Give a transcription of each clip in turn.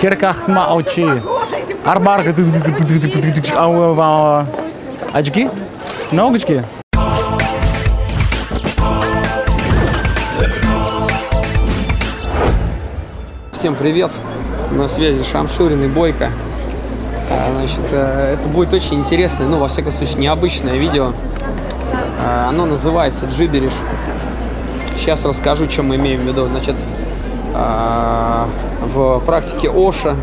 Киркахсма очи. Арбарга. Очки? Ногочки? Всем привет! На связи Шамшурин и Бойко. Значит, это будет очень интересное, ну, во всяком случае, необычное видео. Оно называется «Джибериш». Сейчас расскажу, чем мы имеем в виду. Значит, в практике Оша...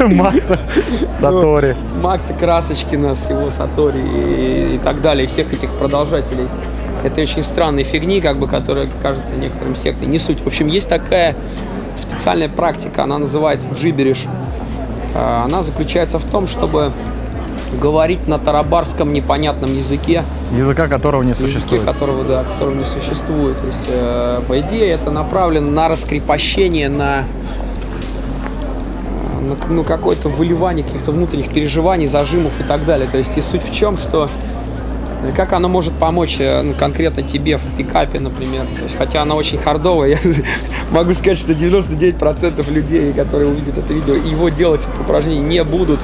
Макса Сатори. Макса Красочкина с его Сатори и так далее, всех этих продолжателей. Это очень странные фигни, как бы, которые, кажется, некоторым сектой. Не суть. В общем, есть такая специальная практика, она называется «Джибериш». Она заключается в том, чтобы... говорить на тарабарском непонятном языке. Языка, которого не существует. Которого не существует. То есть, по идее, это направлено на раскрепощение, на какое-то выливание каких-то внутренних переживаний, зажимов и так далее. То есть, и суть в чем, что как оно может помочь конкретно тебе в пикапе, например. То есть, хотя она очень хардовая, я могу сказать, что 99% людей, которые увидят это видео, его делать это упражнение не будут.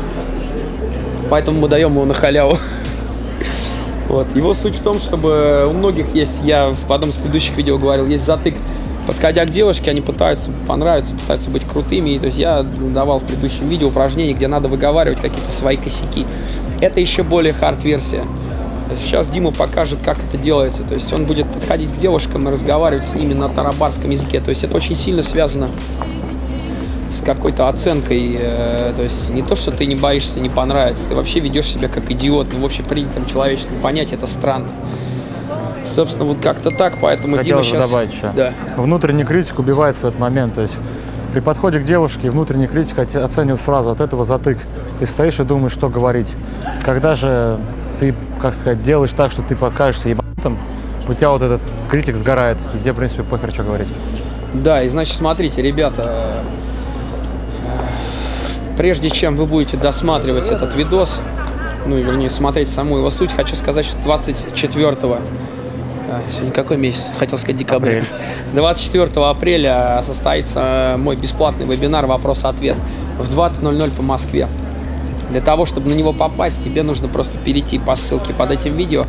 Поэтому мы даем его на халяву. Вот. Его суть в том, чтобы у многих есть, я в одном из предыдущих видео говорил, есть затык. Подходя к девушке, они пытаются понравиться, пытаются быть крутыми. И, то есть я давал в предыдущем видео упражнения, где надо выговаривать какие-то свои косяки. Это еще более хард-версия. Сейчас Дима покажет, как это делается. То есть он будет подходить к девушкам и разговаривать с ними на тарабарском языке. То есть это очень сильно связано с какой-то оценкой, то есть не то, что ты не боишься, не понравится, ты вообще ведешь себя как идиот, ну, в общепринятом человеческом понятии, это странно. Собственно, вот как-то так, поэтому Дима сейчас... добавить еще. Да. Внутренний критик убивается в этот момент, то есть при подходе к девушке внутренний критик оценивает фразу, от этого затык, ты стоишь и думаешь, что говорить. Когда же ты, как сказать, делаешь так, что ты покажешься ебанутым, у тебя вот этот критик сгорает, и тебе, в принципе, похер, что говорить. Да, и значит, смотрите, ребята, прежде чем вы будете досматривать этот видос, ну, вернее, смотреть саму его суть, хочу сказать, что 24-го, сегодня какой месяц? Хотел сказать декабря. 24 апреля состоится мой бесплатный вебинар «Вопрос-ответ» в 20:00 по Москве. Для того, чтобы на него попасть, тебе нужно просто перейти по ссылке под этим видео,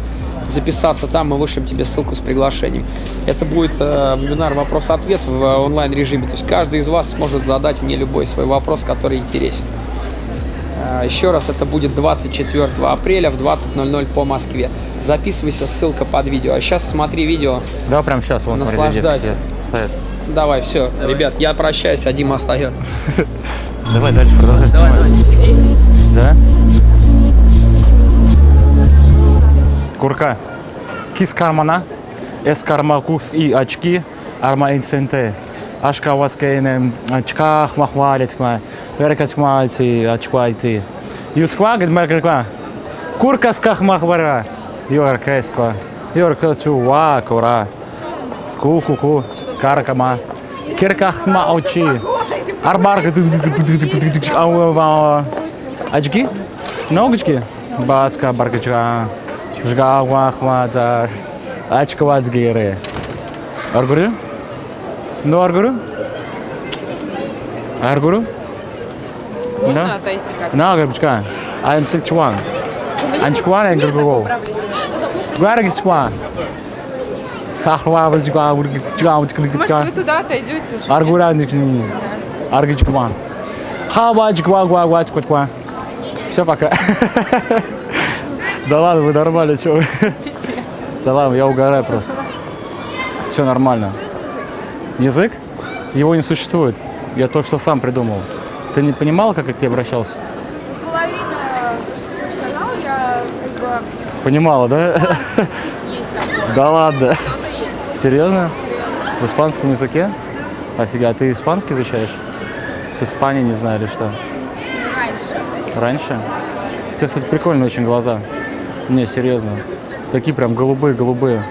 записаться там, мы вышлем тебе ссылку с приглашением. Это будет вебинар «Вопрос-ответ» в онлайн-режиме. То есть каждый из вас сможет задать мне любой свой вопрос, который интересен. Еще раз, это будет 24 апреля в 20:00 по Москве. Записывайся, ссылка под видео. А сейчас смотри видео. Да, прям сейчас. Вон, наслаждайся. Смотри, давай, все. Давай. Ребят, я прощаюсь, а Дима остается. Давай дальше продолжай. Да? Курка, кис кармана, эскарма кукс и очки, арма инценте, ашка вацкейне, очка хмахвалецкма, веркацкмайти, очквайти. Юцква, гидмарква, курка скахмахвара, йоркэсква, йоркэцуа, кура, ку-ку-ку, каркама, киркахсма очи, арбарг, очки, ногочки, бацка, баркачка. Жгавахмазар, очковацгиры. Аргуру? Ну, аргуру? Аргуру? Можно отойти как-то? На, горбучка. Анчкван. Анчкван, я говорю. Гаргичкван. Хахвавачкван, ургичкван. Может, вы туда отойдете уже? Аргуранчкван. Аргичкван. Хавачкван, гуагуачкван. Все, пока. Да ладно, вы нормально, что вы? Да ладно, я угораю просто. Все нормально. Язык? Его не существует. Я то, что сам придумал. Ты не понимал, как я к тебе обращался? Половина сказал, я как бы... Понимала, да? Есть там. Да ладно. Серьезно? В испанском языке? Офигеть, а ты испанский изучаешь? С Испании не знаю или что? Раньше. Раньше? У тебя, кстати, прикольные очень глаза. Не, серьезно. Такие прям голубые-голубые.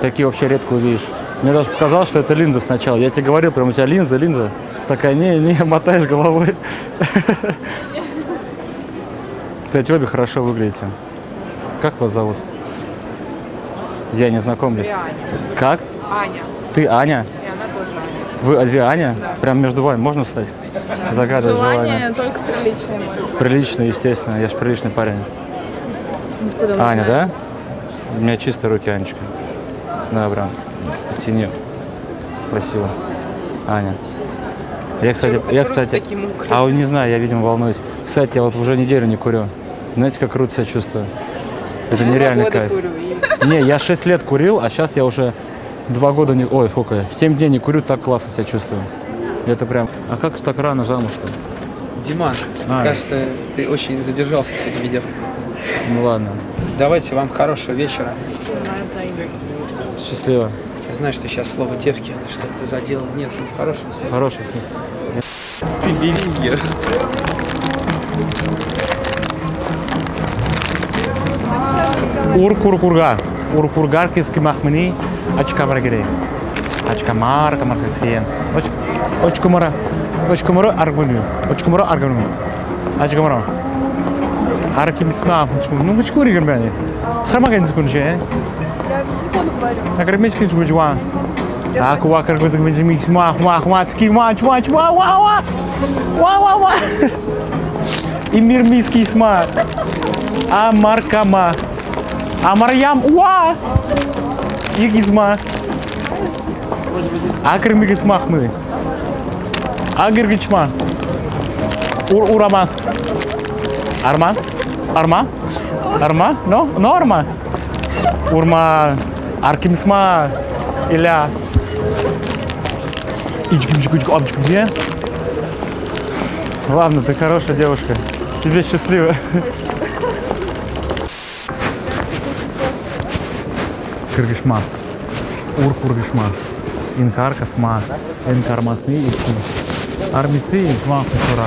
Такие вообще редко увидишь. Мне даже показалось, что это линза сначала. Я тебе говорил, прям у тебя линза. Такая, не, мотаешь головой. Кстати, обе хорошо выглядите. Как вас зовут? Я не знакомлюсь. Как? Аня. Ты Аня? И она тоже Аня. Вы Аня? Прям между вами можно встать? Загадывать желание. Только приличное. Приличное, естественно. Я же приличный парень. Аня, да? У меня чистые руки, Анечка. Да, прям. Тяни. Спасибо. Аня. Я, кстати, а не знаю, я, видимо, волнуюсь. Кстати, я вот уже неделю не курю. Знаете, как круто себя чувствую? Это нереально кайф. Не, я 6 лет курил, а сейчас я уже 2 года не... Ой, сколько я? 7 дней не курю, так классно себя чувствую. Это прям... А как так рано замуж-то? Дима, кажется, ты очень задержался с этими девками. Ну ладно. Давайте вам хорошего вечера. Счастливо. Ты знаешь, что сейчас слово девки, что ты заделал? Нет, ну в хорошем смысле. В хорошем смысле. Ты бери. Уркуркурга. Уркургаркиский махмани. Ачкамаргирей. Ачкамар, камаркиский. Очкумара. Очкумара аргуню. Очкумара аргуню. Ачкамара. Аркимисмах. Ну, почему ребята? Хармаген скунче. А кремечки чужуа. А куакар гузгмизмих мах мах матки мач мач ва ва ва ва ва ва. И мирмиский сма. А маркама. А марьям уа. Игизма. А кремигисмах мы. А гиргичма. Ур урамас. Арма. Арма. Арма. Но норма. Урма. Аркимсма Иля. Где? Ладно, ты хорошая девушка. Тебе счастливо. Кыргышма. Уркургышма. Инкаркасма. Инкармасы и армицы и тма кура.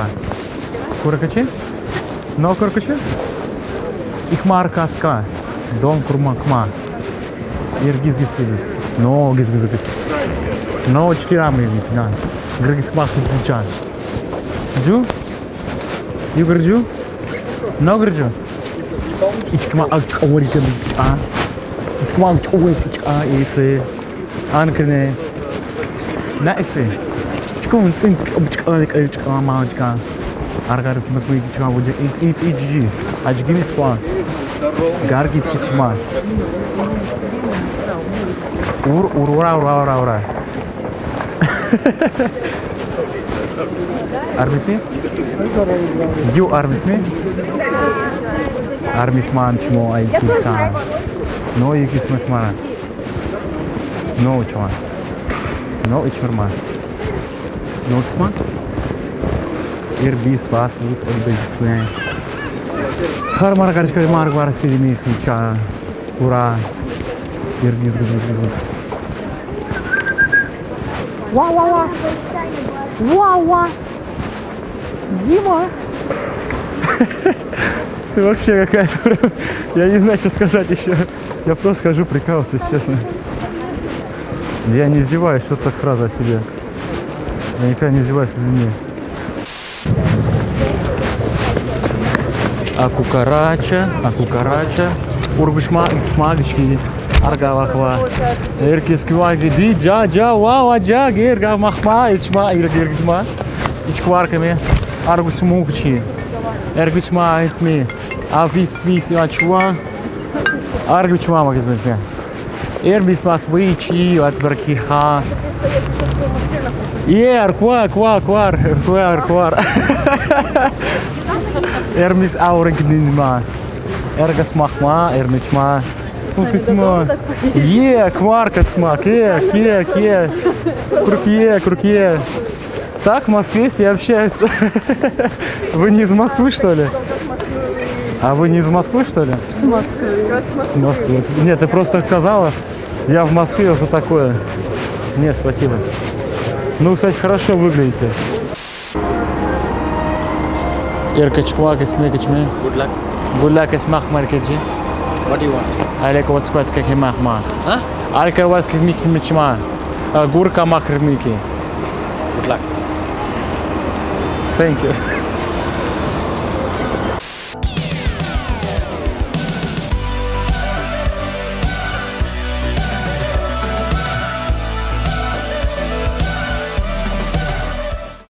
Куракачи? Но куракачи? Ихмаркаска. Дом курмакма. Иргизгизгизгиз. Но гизгизгиз. Но чкирамы. Грыгисмах включан. Джу? Югрджу? Но грджу? Ичкма акч орикан. А? Ичкма акч орикан. А? Ицы. Анкрины. На ицы. Чкун. Ичкма малочка. Аргарис масмы ичкма будет. Иц иджи. Ачгимисма. Гаргиский чма. Ура-ура-ура-ура-ура. Армисми? Ю армисми? Армисман чмо айкисан. Но икисмисмана. Но чма. Но ичмарма. Но чма? Ирбис бас лус обезьян. Хармар гарчка марк варский димис уча. Ура. Иргиз-гиз-гиз-гиз. Ва-ва-ва! Ва-ва! Дима! Ты вообще какая-то... Я не знаю, что сказать еще. Я просто хожу прикалываться, если честно. Я не издеваюсь, что-то так сразу о себе. Я никогда не издеваюсь в людьми. А кукарача, ургушмагички. Аргавахва. Иркискваги ди джа вау джа герга махма ичма иргиргизма. Ичкварками аргусмукчи. Эргичма ицми. Ависмис ачва. Аргичма магизме. Эрбисмас вичи отбркиха. Ер квар. Эрмис аургнима. Эргас махма эрмичма. Е, кварка смак, е, круг е. Так в Москве все общаются. Вы не из Москвы, что ли? А вы не из Москвы, что ли? С Москвы. Нет, ты просто сказала, я в Москве, уже такое. Нет, спасибо. Ну, кстати, хорошо выглядите. Иркачквак и смекачми. Гуляк и смах маркеджи. Алека вот спать как и махма. Алька вас кизмики мечма. Гурка макрмики. Good luck. Thank you.